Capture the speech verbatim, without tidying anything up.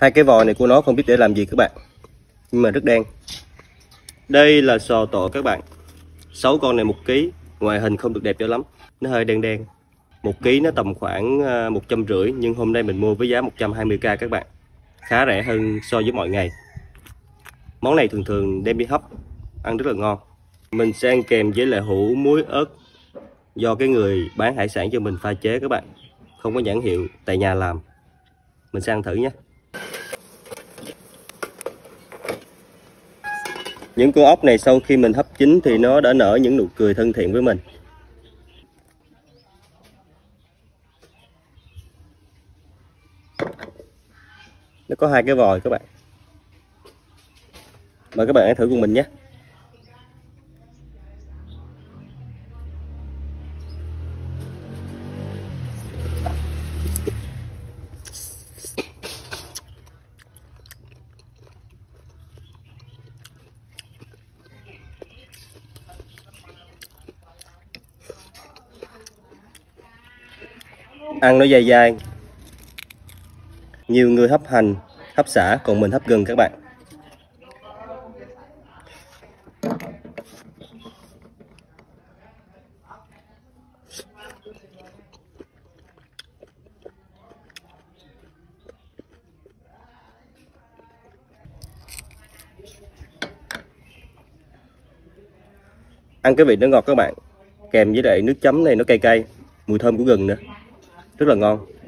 Hai cái vòi này của nó không biết để làm gì các bạn, nhưng mà rất đen. Đây là sò tộ các bạn. Sáu con này một ký, ngoại hình không được đẹp cho lắm, nó hơi đen đen. Một ký nó tầm khoảng một trăm rưỡi, nhưng hôm nay mình mua với giá một trăm hai mươi k các bạn, khá rẻ hơn so với mọi ngày. Món này thường thường đem đi hấp ăn rất là ngon. Mình sẽ ăn kèm với lại hũ muối ớt do cái người bán hải sản cho mình pha chế các bạn, không có nhãn hiệu, tại nhà làm. Mình sẽ ăn thử nhé. Những con ốc này sau khi mình hấp chín thì nó đã nở những nụ cười thân thiện với mình. Nó có hai cái vòi các bạn. Mời các bạn hãy thử cùng mình nhé. Ăn nó dai dai. Nhiều người hấp hành, hấp sả, còn mình hấp gừng các bạn. Ăn cái vị nó ngọt các bạn, kèm với lại nước chấm này nó cay cay, mùi thơm của gừng nữa, rất là ngon.